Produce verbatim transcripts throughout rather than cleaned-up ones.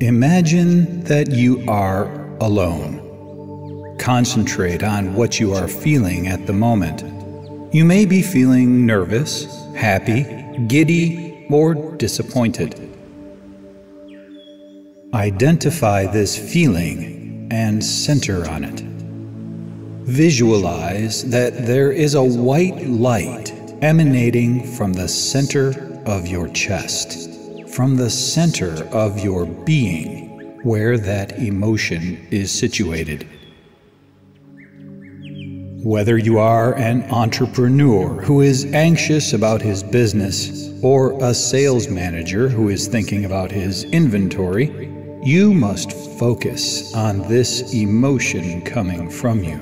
Imagine that you are alone. Concentrate on what you are feeling at the moment. You may be feeling nervous, happy, giddy, or disappointed. Identify this feeling and center on it. Visualize that there is a white light emanating from the center of your chest, from the center of your being, where that emotion is situated. Whether you are an entrepreneur who is anxious about his business or a sales manager who is thinking about his inventory, you must focus on this emotion coming from you.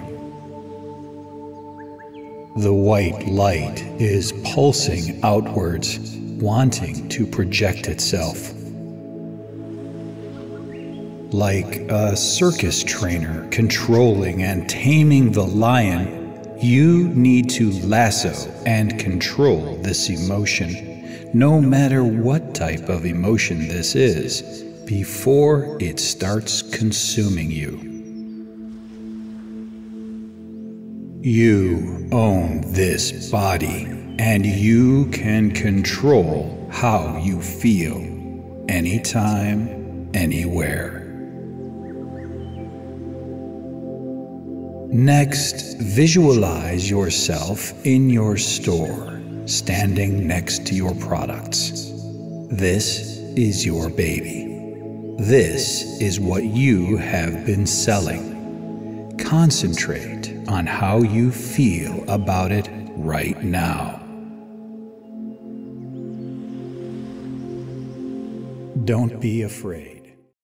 The white light is pulsing outwards, wanting to project itself. Like a circus trainer controlling and taming the lion, you need to lasso and control this emotion, no matter what type of emotion this is, before it starts consuming you. You own this body, and you can control how you feel, anytime, anywhere. Next, visualize yourself in your store, standing next to your products. This is your baby. This is what you have been selling. Concentrate on how you feel about it right now. Don't be afraid.